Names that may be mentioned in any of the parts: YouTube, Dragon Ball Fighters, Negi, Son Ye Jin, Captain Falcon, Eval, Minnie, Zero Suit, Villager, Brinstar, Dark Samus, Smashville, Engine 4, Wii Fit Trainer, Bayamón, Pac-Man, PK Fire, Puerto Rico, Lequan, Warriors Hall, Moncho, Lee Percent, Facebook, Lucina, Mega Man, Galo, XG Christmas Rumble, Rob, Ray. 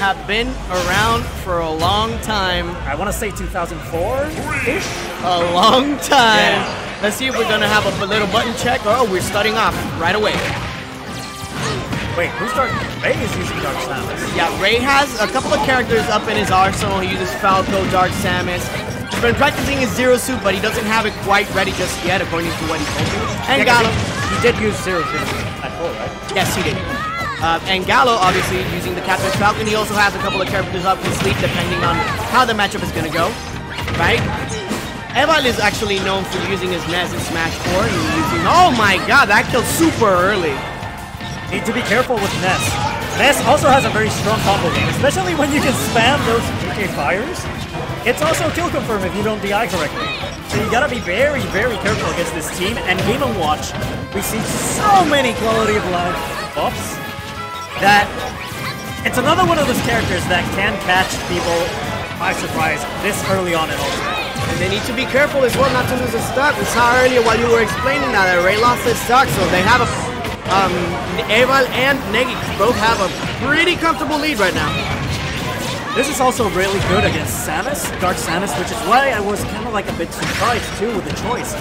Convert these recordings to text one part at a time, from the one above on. have been around for a long time. I want to say 2004-ish? A long time. Yeah. Let's see if we're going to have a little button check. Oh, we're starting off right away. Wait, who's Dark? Ray is using Dark Samus. Yeah, Ray has a couple of characters up in his arsenal. He uses Falco, Dark Samus. He's been practicing his Zero Suit, but he doesn't have it quite ready just yet, according to what he told me. And yeah, Galo. He did use Zero Suit at full, right? Yes, he did. And Galo, obviously, using the Captain Falcon. He also has a couple of characters up his sleeve, depending on how the matchup is going to go, right? Eval is actually known for using his Ness in Smash 4. He's using... Oh my god, that killed super early. Need to be careful with Ness. Ness also has a very strong combo game, especially when you can spam those PK Fires. It's also kill confirm if you don't DI correctly. So you gotta be very, very careful against this team. And Game & Watch, we see so many quality of life buffs that it's another one of those characters that can catch people by surprise this early on in Ultimate. And they need to be careful as well not to lose a stock. We saw earlier while you were explaining that Ray lost his stock, so they have a... Eval and Negi both have a pretty comfortable lead right now. This is also really good against Samus, Dark Samus, which is why I was kind of like a bit surprised too with the choice.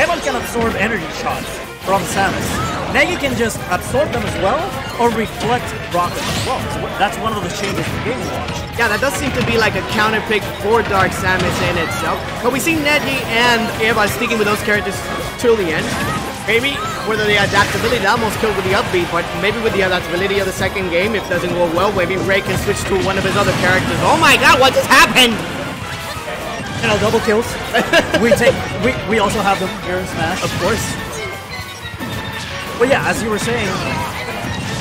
Eval can absorb energy shots from Samus. Negi can just absorb them as well, or reflect rockets as well. So that's one of the changes in Game & Watch. Yeah, that does seem to be like a counter pick for Dark Samus in itself. But we see Negi and Eval sticking with those characters till the end. Maybe whether the adaptability, that almost killed with the upbeat, but maybe with the adaptability of the second game, if it doesn't go well, maybe Ray can switch to one of his other characters. Oh my god, what just happened? You know, double kills. we also have them here in Smash. Of course. Well, yeah, as you were saying,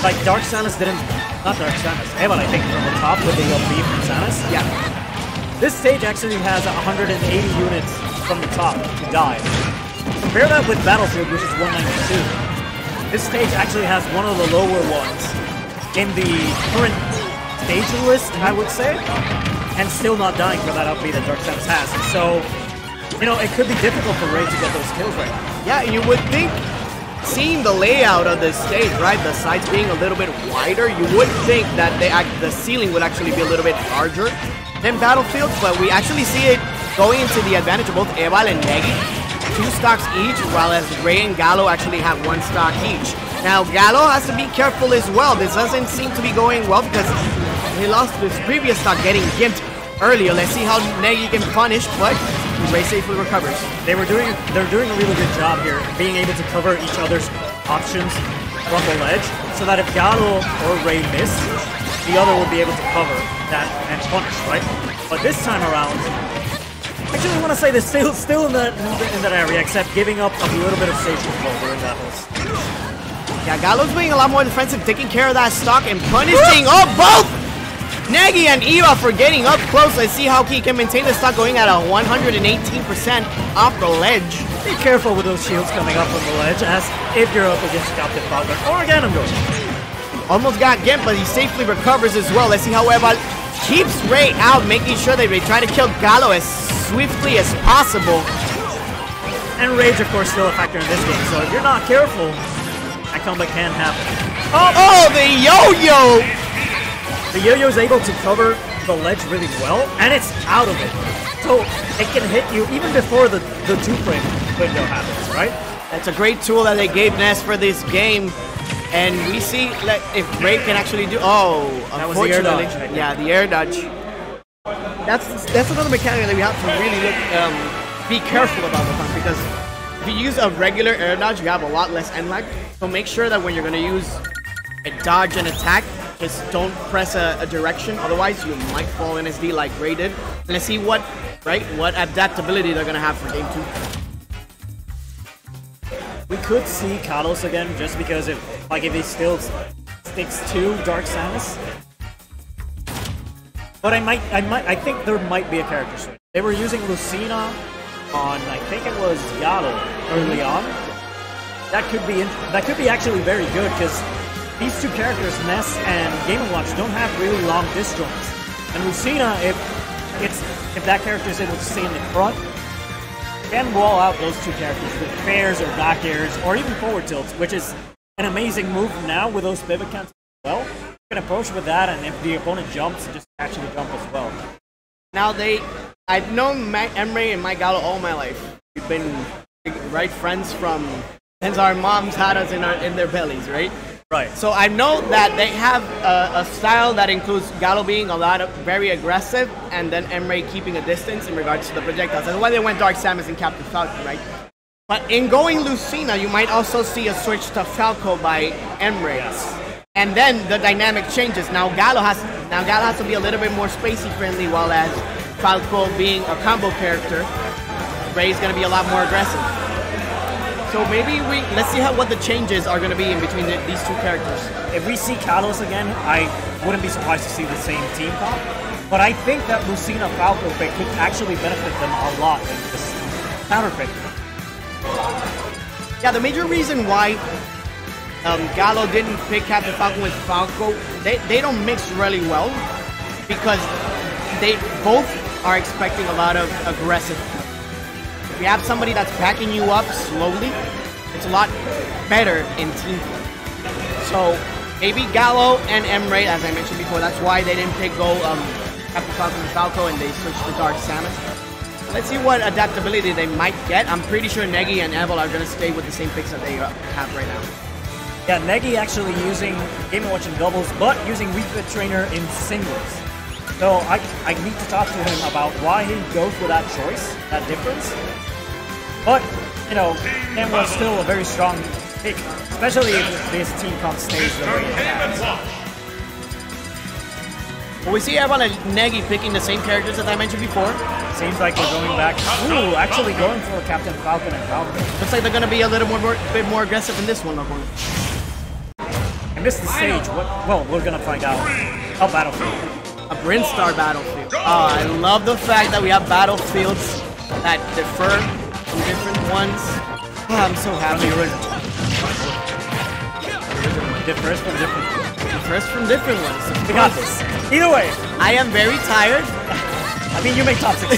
like Dark Samus didn't, not Dark Samus, Evan, I think, from the top with the upbeat from Samus. Yeah. This stage actually has 180 units from the top to dive. Compare that with Battlefield, which is 192. This stage actually has one of the lower ones in the current stage list, I would say, and still not dying for that upbeat that Dark Samus has. So, you know, it could be difficult for Ray to get those kills right now. Yeah, you would think, seeing the layout of this stage, right, the sides being a little bit wider, you would think that the ceiling would actually be a little bit larger than Battlefield, but we actually see it going into the advantage of both Eval and Negi. 2 stocks each, while as Ray and Galo actually have 1 stock each. Now Galo has to be careful as well. This doesn't seem to be going well because he lost his previous stock getting gimped earlier. Let's see how Negi can punish, but Ray safely recovers. They're doing a really good job here, being able to cover each other's options from the ledge, so that if Galo or Ray miss, the other will be able to cover that and punish, right? But this time around, actually, I want to say they're still in that area, except giving up a little bit of stage control during that whole stage. Yeah, Galo's being a lot more defensive, taking care of that stock and punishing. Oh, both! Negi and Eval for getting up close. Let's see how he can maintain the stock going at a 118% off the ledge. Be careful with those shields coming up on the ledge, as if you're up against Captain Falcon or again, I'm going. Almost got gimped, but he safely recovers as well. Let's see how Eval keeps Ray out, making sure that they try to kill Galo as swiftly as possible. And rage, of course, still a factor in this game, so if you're not careful, that comeback can happen. Oh, the yo-yo! The yo-yo is able to cover the ledge really well, and it's out of it. So it can hit you even before the two-frame window happens, right? That's a great tool that they gave Ness for this game. And we see if Ray can actually do... Oh, that was the air dodge. Yeah, the air dodge. That's another mechanic that we have to really look, be careful about the time, because if you use a regular air dodge, you have a lot less end lag. So make sure that when you're going to use a dodge and attack, just don't press a direction. Otherwise, you might fall in SD like Ray did. And let's see what adaptability they're going to have for game 2. We could see Kalos again, just because if he still sticks to Dark Samus. But I think there might be a character switch. They were using Lucina on, I think it was Galo early on. That could be actually very good, because these two characters, Ness and Game & Watch, don't have really long disjoints. And Lucina, if that character is able to stay in the front, can wall out those two characters with fairs or back airs or even forward tilts, which is an amazing move now with those pivot counts as well. can approach with that, and if the opponent jumps, just actually jump as well. Now I've known Emre and Mike Galo all my life. We've been right friends from since our moms had us in their bellies, right? Right. So I know that they have a style that includes Galo being very aggressive, and then Emre keeping a distance in regards to the projectiles. That's why they went Dark Samus and Captain Falcon, right? But in going Lucina, you might also see a switch to Falco by Emre. Yes. And then the dynamic changes. Now Galo has to be a little bit more spacey friendly, while as Falco, being a combo character, Ray's gonna be a lot more aggressive. So maybe let's see what the changes are gonna be in between these two characters. If we see Kalos again, I wouldn't be surprised to see the same team pop. But I think that Lucina Falco pick could actually benefit them a lot in this counter pick. Yeah, the major reason why Galo didn't pick Captain Falcon with Falco, they don't mix really well, because they both are expecting a lot of aggressive. If you have somebody that's backing you up slowly, it's a lot better in team play. So maybe Galo and Emre, as I mentioned before, that's why they didn't pick Captain Falcon with Falco, and they switched to Dark Samus. Let's see what adaptability they might get. I'm pretty sure Negi and Eval are going to stay with the same picks that they have right now. Yeah, Negi actually using Game & Watch in doubles, but using Wii Fit Trainer in singles. So I need to talk to him about why he goes for that choice, that difference. But, you know, Game & Watch still a very strong pick, especially if this team comp stays the way it has. Well, we see Evan and Negi picking the same characters as I mentioned before. Seems like they're going back. Ooh, actually going for Captain Falcon and Falco. Looks like they're going to be a little bit more aggressive in this one. I missed the stage. What? Well, we're going to find out. A Battlefield. A Brinstar Battlefield. I love the fact that we have Battlefields that differ from different ones. Oh, I'm so happy. The original. Differs from different ones. From different ones. So we got this. Either way, I am very tired. I mean, you make top 16.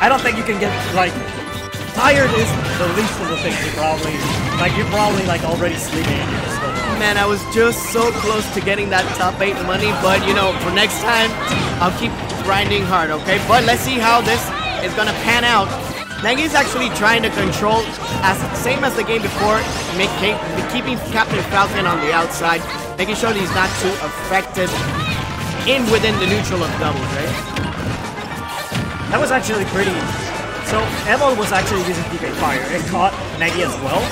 I don't think you can get, like, tired is the least of the things. You're probably already sleeping. And you're still Man, I was just so close to getting that top 8 money, but, you know, for next time, I'll keep grinding hard, okay? But let's see how this is gonna pan out. Negi's actually trying to control, same as the game before, keeping Captain Falcon on the outside, making sure that he's not too effective within the neutral of doubles, right? That was actually pretty easy. So, Eval was actually using PK Fire. It caught Negi as well,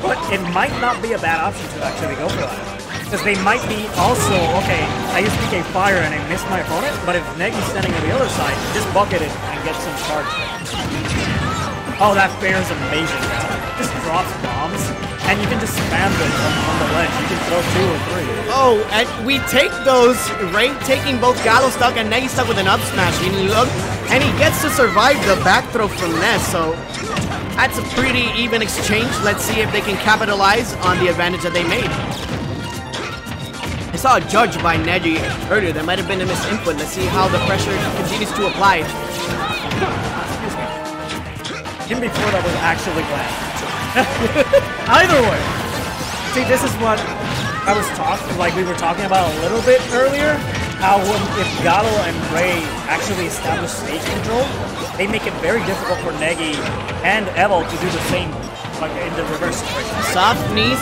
but it might not be a bad option to actually go for that. Because they might be also, okay, I used PK Fire and I missed my opponent, but if Negi's standing on the other side, just bucket it and get some charge. Oh, that fair is amazing. Just drops bombs, and you can just spam them on the ledge. You can throw 2 or 3. Oh, and we take those, Ray taking both Galo stuck and Negi stuck with an up smash. And he gets to survive the back throw from Ness, so that's a pretty even exchange. Let's see if they can capitalize on the advantage that they made. I saw a judge by Negi earlier. There might have been a misinput. Let's see how the pressure continues to apply. Excuse me. Him before that was actually glad. Either way. See, this is what I was talking about a little bit earlier. How if Galo and Ray actually establish stage control, they make it very difficult for Negi and Eval to do the same, like in the reverse situation. Soft knees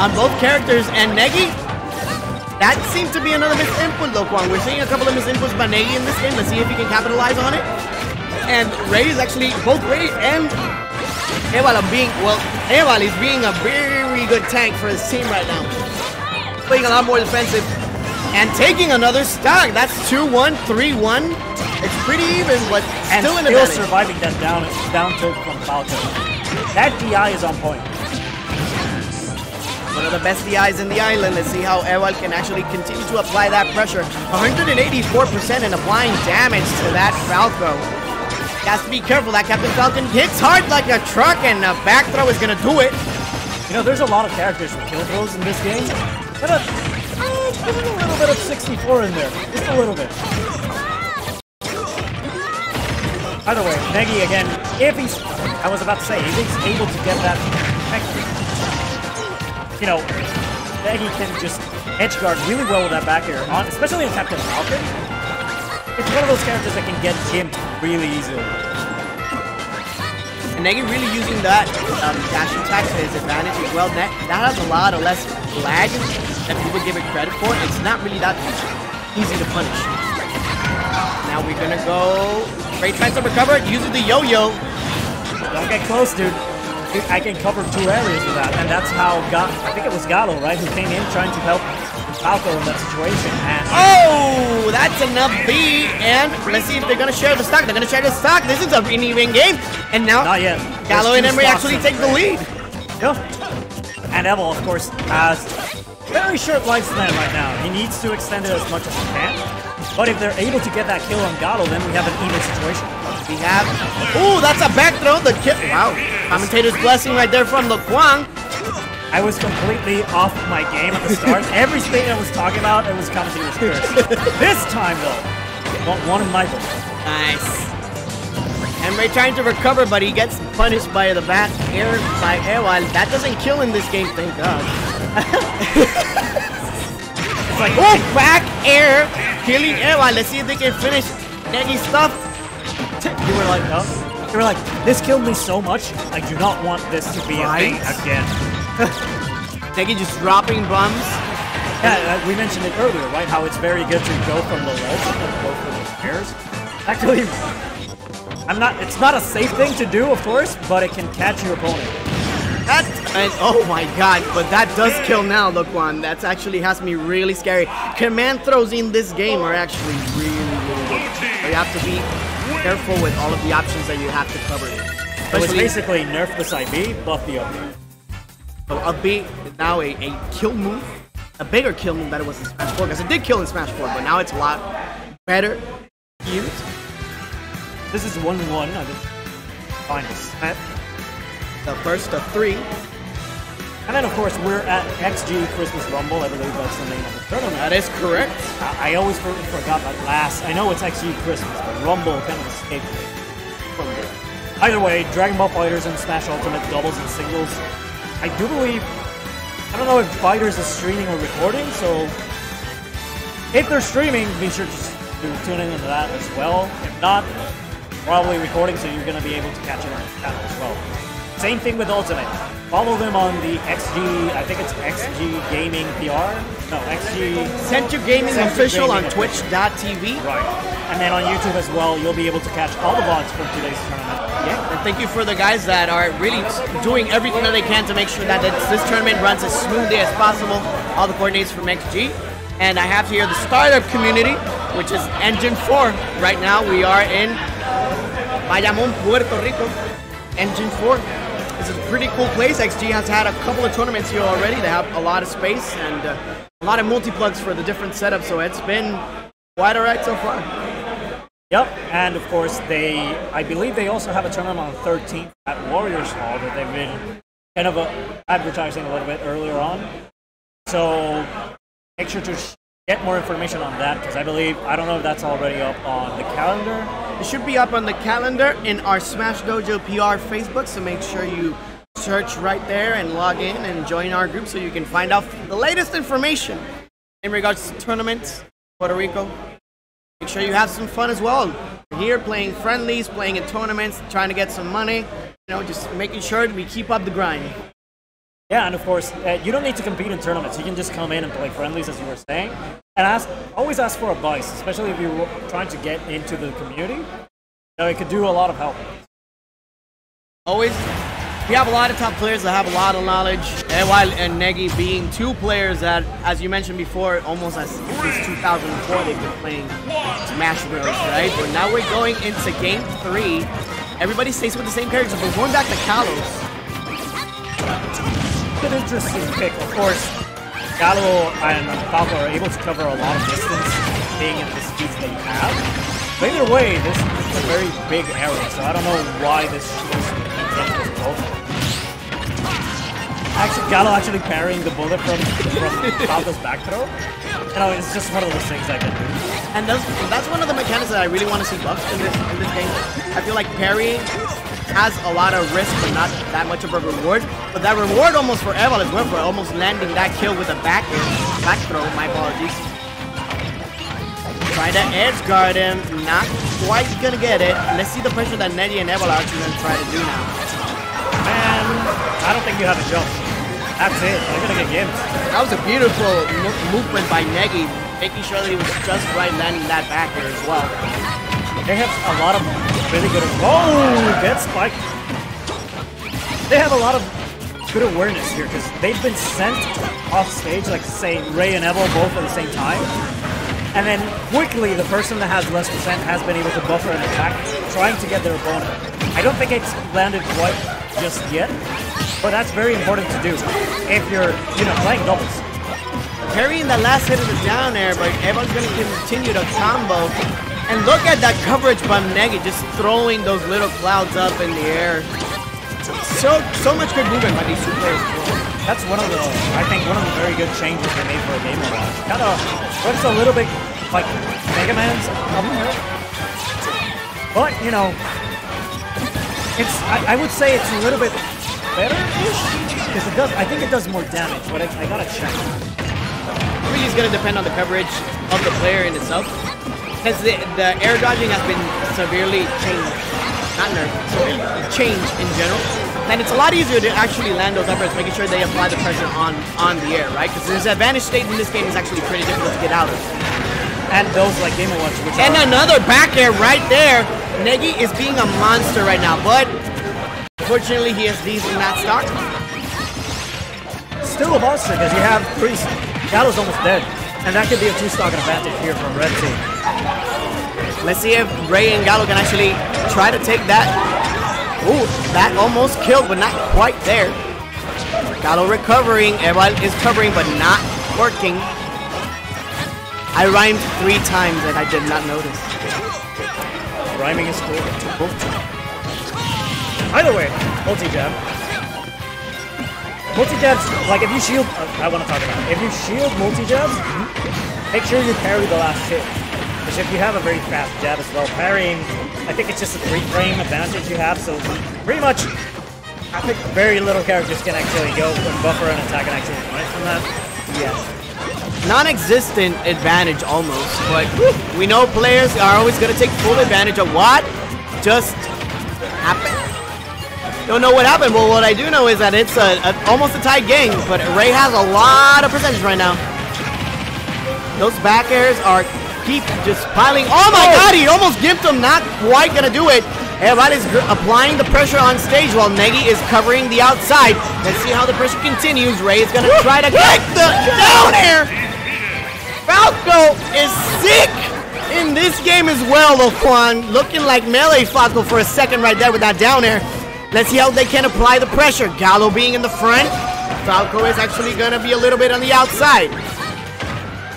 on both characters, and Negi. That seemed to be another misinput, Lequan. We're seeing a couple of misinputs by Negi in this game. Let's see if he can capitalize on it. And Ray is actually, both Ray and Eval are being, well, Eval is being a very good tank for his team right now. Playing a lot more defensive and taking another stock. That's 2-1, 3-1. It's pretty even, but still in the middle. And still surviving that down tilt from Falco. That DI is on point. One of the best DIs in the island. Let's see how Eval can actually continue to apply that pressure. 184% and applying damage to that Falco. He has to be careful. That Captain Falcon hits hard like a truck, and a back throw is going to do it. You know, there's a lot of characters with kill throws in this game. But there's a little bit of 64 in there. Just a little bit. Either way, Negi again, if he's able to get that effective, you know, Negi can just edge guard really well with that back air, especially on Captain Falcon. It's one of those characters that can get gymmed really easily. And Negi really using that dash attack to his advantage as well. That has a lot of less lag that people give it credit for. It's not really that easy to punish. Now we're gonna go... Ray tries to recover, using the yo-yo. Don't get close, dude. I can cover two areas with that, and that's how I think it was Galo, right, who came in trying to help Falco in that situation. And oh, that's enough B, and let's see if they're gonna share the stock. They're gonna share the stock. This is a really win game, and now not yet. Galo and Emery actually take the lead. Yeah. And Eval, of course, has very short lifespan right now. He needs to extend it as much as he can, but if they're able to get that kill on Galo, then we have an even situation. We have, ooh, that's a back throw, the kill, wow. Commentator's blessing right there from Lequan. I was completely off my game at the start. Everything I was talking about, it was commentator's curse. This time, though, one of Michael. Nice. And Ray trying to recover, but he gets punished by the back air by Eval. That doesn't kill in this game, thank God. It's like, ooh, back air, killing Eval. Let's see if they can finish Negi's stuff. You were like, oh. You were like, this killed me so much, I do not want this to be a thing again. Negi just dropping bombs. Yeah, we mentioned it earlier, right? How it's very good to go from the low and go for the stairs. Actually, it's not a safe thing to do, of course, but it can catch your opponent. Oh my god, but that does kill now, Lequan. That actually has me really scary. Command throws in this game are actually really, really good. So you have to be careful with all of the options that you have to cover. So it's basically nerf this IB, buff the up. So up B is now a kill move, a bigger kill move than it was in Smash 4, because it did kill in Smash 4, but now it's a lot better to use. This is 1-1 of the finals. The first of three. And then, of course, we're at XG Christmas Rumble. I believe that's the name of the tournament. That is correct. I always forgot that last. I know it's XG Christmas, but Rumble kind of escaped me from there. Either way, Dragon Ball Fighters and Smash Ultimate doubles and singles. I do believe... I don't know if Fighters is streaming or recording, so... If they're streaming, be sure to tune in to that as well. If not, probably recording, so you're going to be able to catch it on the channel as well. Same thing with Ultimate. Follow them on the XG, I think it's XG Gaming PR? No, XG... Xentric Gaming Official on Twitch.tv. Right. And then on YouTube as well, you'll be able to catch all the VODs from today's tournament. Yeah, and thank you for the guys that are really doing everything that they can to make sure that this tournament runs as smoothly as possible. All the coordinates from XG. And I have here the startup community, which is Engine 4. Right now, we are in Bayamón, Puerto Rico. Engine 4. This is a pretty cool place. XG has had a couple of tournaments here already. They have a lot of space and a lot of multi-plugs for the different setups, so it's been quite alright so far. Yep, and of course I believe they also have a tournament on the 13th at Warriors Hall that they've been kind of advertising a little bit earlier on. So make sure to get more information on that, because I don't know if that's already up on the calendar. It should be up on the calendar in our Smash Dojo PR Facebook, so make sure you search right there and log in and join our group so you can find out the latest information in regards to tournaments, Puerto Rico. Make sure you have some fun as well. We're here playing friendlies, playing in tournaments, trying to get some money, just making sure we keep up the grind. Yeah, and of course, you don't need to compete in tournaments. You can just come in and play friendlies, as you were saying. And always ask for advice, especially if you're trying to get into the community. It could do a lot of help. Always, we have a lot of top players that have a lot of knowledge. Eval and Negi being two players that, as you mentioned before, almost as since 2004 they've been playing Smash Bros, right? But now we're going into game three. Everybody stays with the same characters, but we're going back to Kalos. An interesting pick, of course. Galo and Falco are able to cover a lot of distance being in the speeds they have. But either way, this is a very big error, so I don't know why this was both. Actually, Galo actually parrying the bullet from Falco's back throw. It's just one of those things I can do. And that's one of the mechanics that I really want to see buffed in this game. I feel like parrying has a lot of risk but not that much of a reward. But that reward almost for Eval is going for almost landing that kill with a back throw, my apologies. Try to edge guard him, not quite gonna get it. Let's see the pressure that Negi and Eval are actually gonna try to do now. Man, I don't think you have a jump. That's it, they're gonna get gamed. That was a beautiful movement by Negi, making sure that he was just right landing that back there as well. They have a lot of really good... Oh, dead spike. They have a lot of good awareness here because they've been sent off stage, like say Ray and Eval both at the same time. And then quickly, the person that has less percent has been able to buffer an attack, trying to get their opponent. I don't think it's landed quite just yet, but that's very important to do if you're, you know, playing doubles. Carrying the last hit of the down air, but everyone's going to continue to combo. And look at that coverage by Negi, just throwing those little clouds up in the air. So much good movement by these two players. That's one of the, I think, one of the very good changes they made for a game around. Kind of looks a little bit like Mega Man's problem here. But, you know, it's, I would say it's a little bit better-ish, because it does, I think it does more damage, but I gotta check. It really is gonna depend on the coverage of the player in itself. Because the air dodging has been severely changed, not nerfed, severely changed in general. And it's a lot easier to actually land those uppers, making sure they apply the pressure on the air, right? Because the disadvantage state in this game is actually pretty difficult to get out of. And those like Game & Watch, which and another back air right there. Negi is being a monster right now, but fortunately he has these in that stock. Still a monster because you have three. Galo's almost dead. And that could be a two-stock advantage here from Red Team. Let's see if Ray and Galo can actually try to take that. Ooh, that almost killed, but not quite there. Galo recovering. Everyone is covering, but not working. I rhymed 3 times, and I did not notice. Rhyming is cool. Either way, multi-jab. Multi-jabs, like if you shield, I want to talk about it. If you shield multi-jabs, make sure you parry the last hit. Because if you have a very fast jab as well, parrying, I think it's just a 3-frame advantage you have, so pretty much, I think very little characters can actually go and buffer an attack and actually punish from that. Yes. Non-existent advantage almost, but we know players are always going to take full advantage of what just happened. Don't know what happened, but what I do know is that it's almost a tied game, but Ray has a lot of percentage right now. Those back airs are keep just piling. Oh my god, he almost gimped him, not quite gonna do it. Everybody's applying the pressure on stage while Negi is covering the outside. Let's see how the pressure continues. Ray is gonna try to kick the down air. Falco is sick in this game as well, Lequan. Looking like Melee Falco for a second right there with that down air. Let's see how they can apply the pressure. Galo being in the front. Falco is actually going to be a little bit on the outside.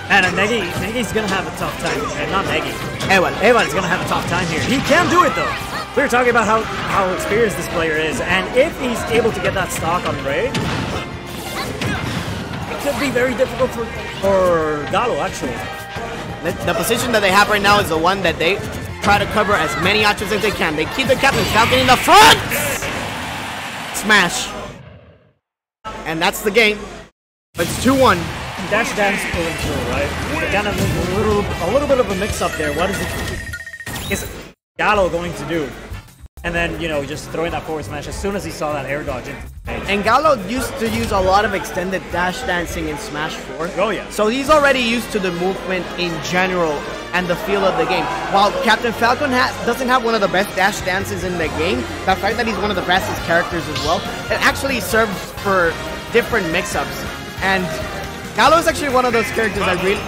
And Negi's going to have a tough time. Not Negi. Eval is going to have a tough time here. He can do it, though. We were talking about how experienced this player is. And if he's able to get that stock on Ray, it could be very difficult for Galo, actually. The position that they have right now is the one that they try to cover as many options as they can. They keep the Captain Falcon in the front! Smash. And that's the game. It's 2-1. Dash dance pull and through, right? They kind of a little bit of a mix-up there. What is Galo going to do? And then, you know, just throwing that forward smash as soon as he saw that air dodge. And Galo used to use a lot of extended dash dancing in Smash 4. Oh, yeah. So he's already used to the movement in general and the feel of the game. While Captain Falcon doesn't have one of the best dash dances in the game, the fact that he's one of the fastest characters as well, it actually serves for different mix-ups. And Galo is actually one of those characters that really...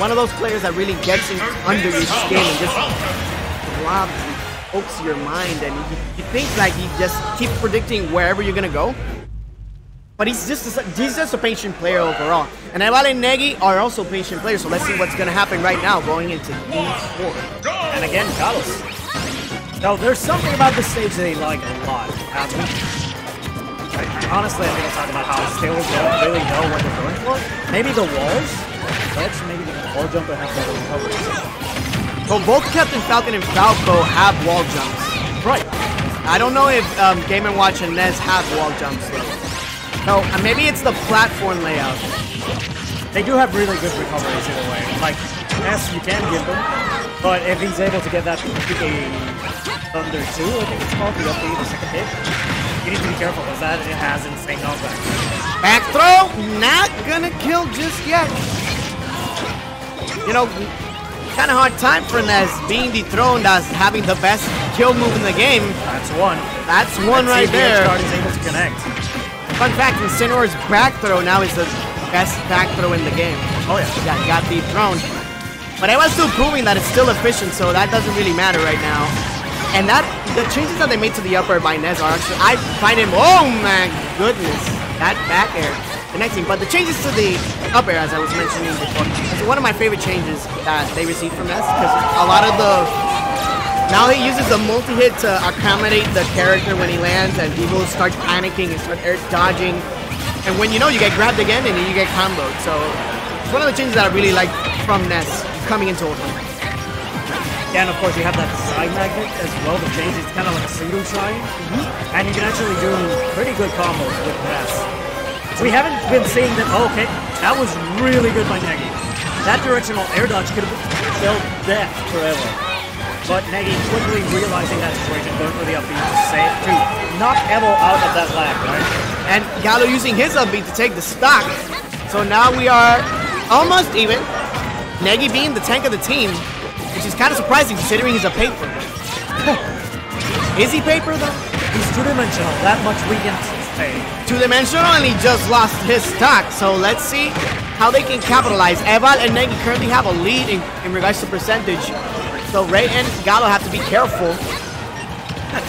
One of those players that really gets in under your skin and just robs you. Pokes your mind, and he thinks like he just keeps predicting wherever you're gonna go. But he's just a patient player overall. And Eval and Negi are also patient players, so let's see what's gonna happen right now going into game 4. And again, Kalos. Now there's something about this stage that they like a lot. Honestly, I think I'm talking about how they don't really know what they're going for. Maybe the walls, maybe the wall jumper has better recovery. But both Captain Falcon and Falco have wall jumps. Right. I don't know if Game & Watch and Ness have wall jumps though. So maybe it's the platform layout. They do have really good recoveries either way. Like, Ness, you can give them, but if he's able to get that PK Thunder 2, I think it's called, the upbeat, the second hit, you need to be careful because that it has insane knockback. Back throw, not gonna kill just yet. You know, kind of hard time for Ness being dethroned as having the best kill move in the game. That's one. That's one right there. Is able to connect. Fun fact, Incineroar's back throw now is the best back throw in the game. Oh yeah. That got dethroned. But I was still proving that it's still efficient, so that doesn't really matter right now. And that the changes that they made to the upper by Ness are actually, I find him, oh my goodness, that back air. But the changes to the up air, as I was mentioning before, is one of my favorite changes that they received from Ness, because a lot of the... Now he uses the multi-hit to accommodate the character when he lands, and people start panicking and start air dodging, and when you know, you get grabbed again and you get comboed, so it's one of the changes that I really like from Ness coming into Ultimate. Yeah, and of course you have that side magnet as well, the change, it's kind of like a single side, and you can actually do pretty good combos with Ness. We haven't been seeing them. Oh, okay, that was really good by Negi. That directional air dodge could have felt death forever. But Negi quickly realizing that situation, going for the upbeat to save, to knock Eval out of that lag, right? And Galo using his upbeat to take the stock. So now we are almost even. Negi being the tank of the team, which is kind of surprising considering he's a paper. Is he paper though? He's two-dimensional. That much we can say. Two-dimensional, and he just lost his stock, so let's see how they can capitalize. Eval and Negi currently have a lead in regards to percentage, so Ray and Galo have to be careful.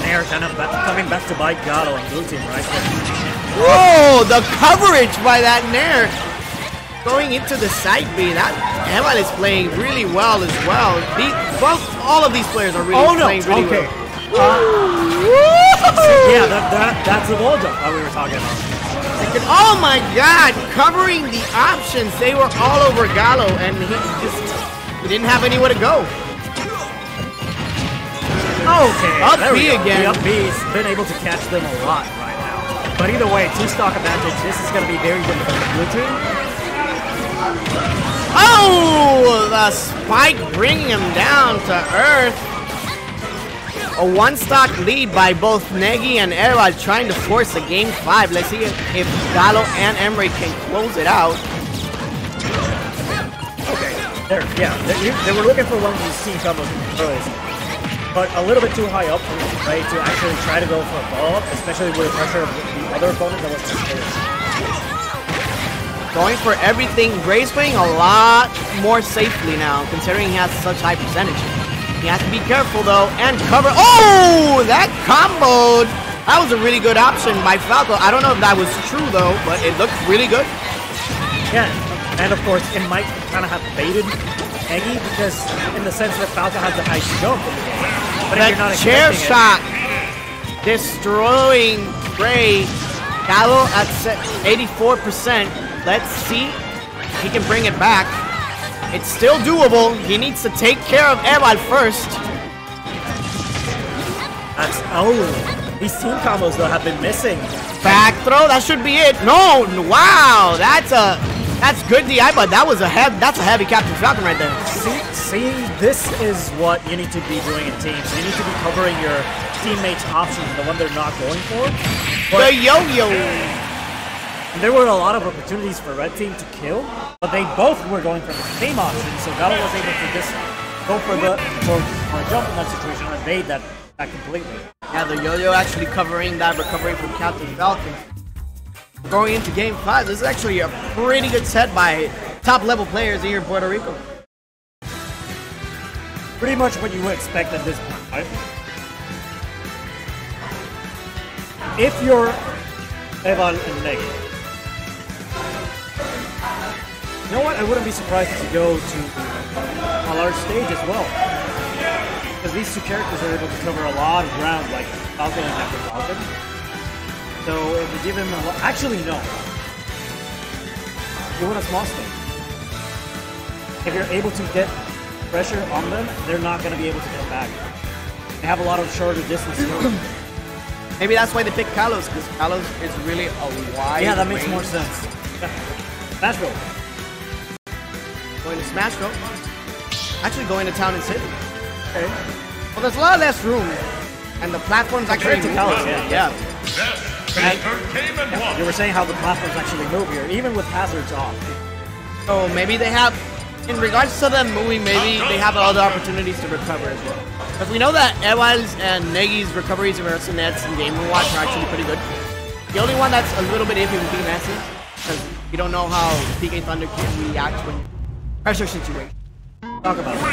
They're kind of coming back to bite Galo and Blue Team, right? Whoa, the coverage by that Nair going into the side B. That Eval is playing really well as well. All of these players are really playing really well. Yeah, that's the wall jump that we were talking about. Oh my god, covering the options. They were all over Galo, and he didn't have anywhere to go. Okay, up B again. The up B's been able to catch them a lot right now. But either way, two-stock advantage. This is going to be very difficult for Blue Team. Oh, the spike bringing him down to earth. A one-stock lead by both Negi and Eval trying to force a Game 5. Let's see if Galo and Emre can close it out. Okay, there, yeah. They were looking for one of these team combos earlier, but a little bit too high up, right, to actually try to go for a follow-up, especially with the pressure of the other opponent that was just going for everything. Ray's playing a lot more safely now, considering he has such high percentage. You have to be careful though, and cover. Oh, that comboed. That was a really good option by Falco. I don't know if that was true though, but it looked really good. Yeah, and of course it might kind of have baited Negi, because in the sense that Falco has the high jump in the game. But if you're not chair shot destroying Ray. Galo at 84%. Let's see if he can bring it back. It's still doable. He needs to take care of Eval first. That's, oh, these team combos though have been missing. Back throw, that should be it. No, wow, that's good DI, but that was that's a heavy Captain Falcon right there. See, this is what you need to be doing in teams. You need to be covering your teammates' options, the one they're not going for. But the yo-yo. There were a lot of opportunities for Red Team to kill, but they both were going for the same option, so Galo was able to just go for the jump in that situation and evade that completely. Yeah, the yo-yo actually covering that recovery from Captain Falcon. Going into Game 5, this is actually a pretty good set by top-level players here in Puerto Rico. Pretty much what you would expect at this point, right? If you're Eval and Negi, you know what? I wouldn't be surprised to go to a large stage as well, because these two characters are able to cover a lot of ground, like Falcon and Captain Falcon. So if we give him a actually no, you want a small stage. If you're able to get pressure on them, they're not going to be able to get back. They have a lot of shorter distances. Maybe that's why they picked Kalos, because Kalos is really a wide Yeah, that range. Makes more sense. Yeah. Smashville. Going to Smashville. Actually going to town and city. Okay. Well, there's a lot less room, and the platforms actually move. Kalos, yeah. You were saying how the platforms actually move here, even with hazards off. So maybe they have, in regards to them moving, maybe they have other opportunities to recover as well. Because we know that Eval's and Negi's recoveries in regards to Nets and Game & Watch are actually pretty good. The only one that's a little bit iffy would be Ness's, because you don't know how PK Thunder can react when pressure situation. Talk about it.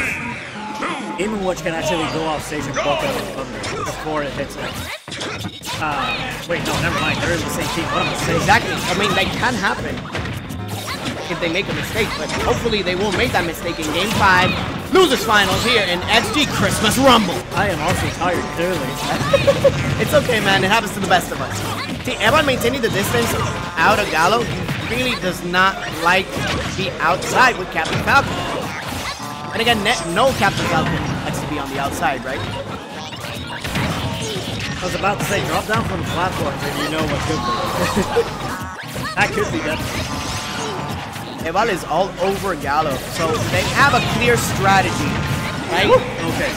Game & Watch can actually go off stage and block out Thunder before it hits Nets. Wait, no, never mind. They're in the same team. What am I saying? Exactly. I mean, that can happen if they make a mistake, but hopefully they won't make that mistake in Game 5. Losers Finals here in XG Christmas Rumble. I am also tired, clearly. It's okay, man. It happens to the best of us. See, everyone maintaining the distance out of Galo really does not like to be outside with Captain Falcon. And again, no Captain Falcon likes to be on the outside, right? I was about to say, drop down from the platforms if you know what could be. That could be definitely. Eval is all over Galo, so they have a clear strategy, right? Okay.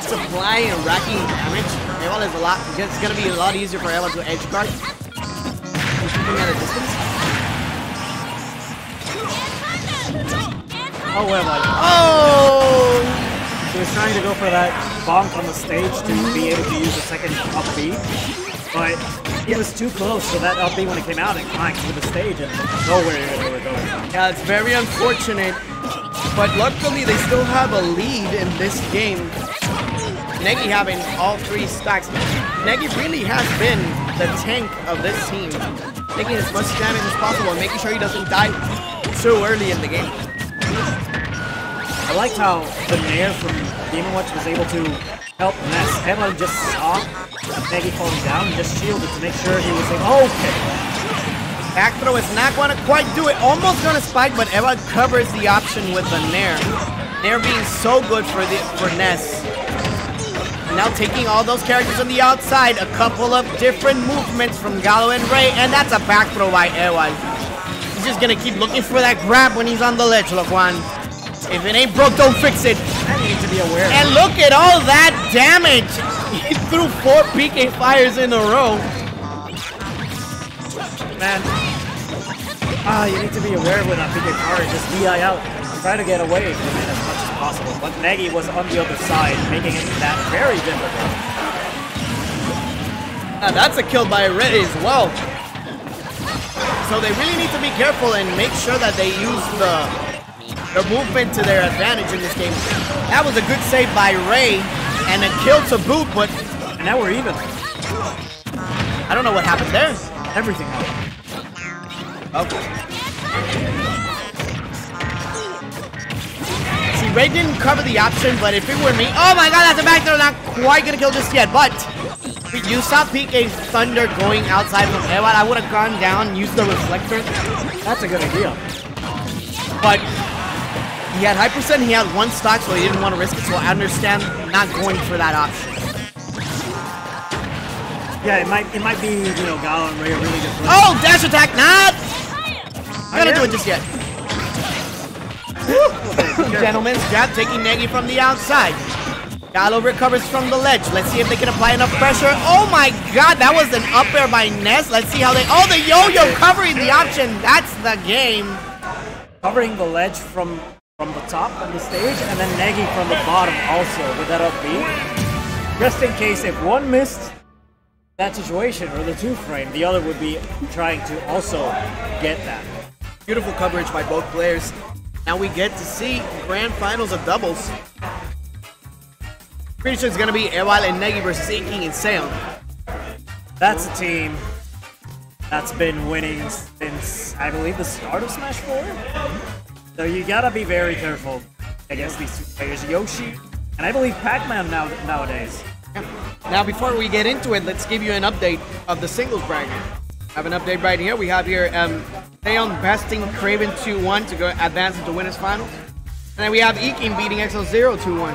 Supplying and racking damage. Eval is a lot, it's gonna be a lot easier for Eval to edge guard. And keeping at a distance. Oh, Eval. Oh! He was trying to go for that bonk on the stage to be able to use a second up B, but it was too close, so that up B when it came out, it climbed to the stage and nowhere they were going. Yeah, it's very unfortunate, but luckily they still have a lead in this game. Negi having all three stacks. Negi really has been the tank of this team, taking as much damage as possible and making sure he doesn't die too early in the game. I liked how the Nair from Game & Watch was able to help Ness. Everyone just saw Negi falling down and just shielded to make sure he was like, oh, okay. Back throw is not going to quite do it. Almost going to spike, but Eva covers the option with the Nair. Nair being so good for Ness. Now taking all those characters on the outside, a couple of different movements from Galo and Ray, and that's a back throw by Eva. He's just going to keep looking for that grab when he's on the ledge, Lequan. If it ain't broke, don't fix it. I need to be aware. And look at all that damage. He threw 4 PK fires in a row. Man. Ah, you need to be aware when I pick your car and just DI out. Try to get away from it as much as possible. But Negi was on the other side, making it that very difficult. Now that's a kill by Ray as well. So they really need to be careful and make sure that they use the movement to their advantage in this game. That was a good save by Ray and a kill to boot, but and now we're even. I don't know what happened there. Everything happened. Okay. See, Ray didn't cover the option, but if it were me... Oh my god, that's a back throw. Not quite gonna kill just yet, but... You saw PK Thunder going outside from Eval. I would have gone down, used the reflector. That's a good idea. But... He had high percent, he had 1 stock, so he didn't want to risk it, so I understand not going for that option. Yeah, it might be, you know, Galo and Ray are really good players. Oh, dash attack, not... I'm not gonna do it just yet. Gentleman's jab taking Negi from the outside. Galo recovers from the ledge. Let's see if they can apply enough pressure. Oh my god, that was an up air by Ness. Let's see how they... Oh, the yo-yo covering the option. That's the game. Covering the ledge from the top of the stage, and then Negi from the bottom also with that up B. Just in case if one missed that situation or the 2 frame, the other would be trying to also get that. Beautiful coverage by both players. Now we get to see grand finals of doubles. Pretty sure it's going to be Eval and Negi versus Inking and Sam. That's a team that's been winning since, I believe, the start of Smash 4. So you got to be very careful against these 2 players. Yoshi and I believe Pac-Man nowadays. Now before we get into it, let's give you an update of the singles bracket. I have an update right here. We have here Leon besting Kraven 2-1 to go advance into winners finals. And then we have Eking beating XL0 2-1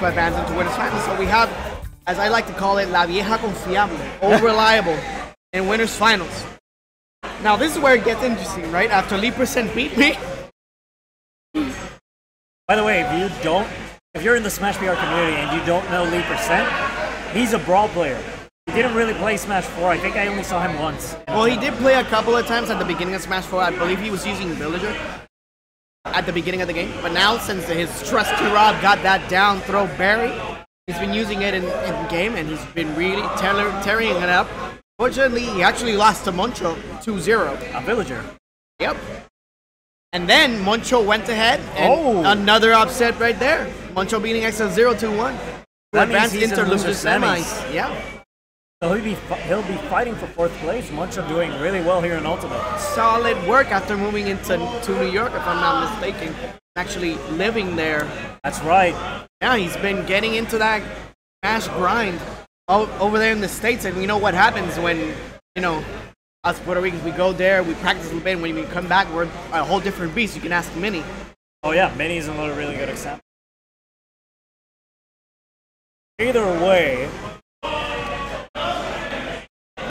to advance into winners finals. So we have as I like to call it, La Vieja Confiable, Old Reliable, in Winners Finals. Now this is where it gets interesting, right? After Lee Percent beat me. By the way, if you're in the Smash PR community and you don't know Lee Percent, he's a brawl player. He didn't really play Smash 4, I think I only saw him once. Well, he did play a couple of times at the beginning of Smash 4, I believe he was using Villager at the beginning of the game. But now, since his trusty Rob got that down throw berry, he's been using it in game and he's been really tearing it up. Fortunately, he actually lost to Moncho 2-0. A Villager. Yep. And then Moncho went ahead and another upset right there. Moncho beating XL0 2-1. Advanced into loser semis. Yeah. So he'll be fighting for fourth place. Moncho doing really well here in Ultimate. Solid work after moving to New York, if I'm not mistaken. Actually living there. That's right. Yeah, he's been getting into that Smash grind over there in the States, and we know what happens when, you know, us Puerto Ricans, we go there, we practice a little bit, and when we come back, we're a whole different beast. You can ask Minnie. Oh yeah, Minnie's another really good example. Either way,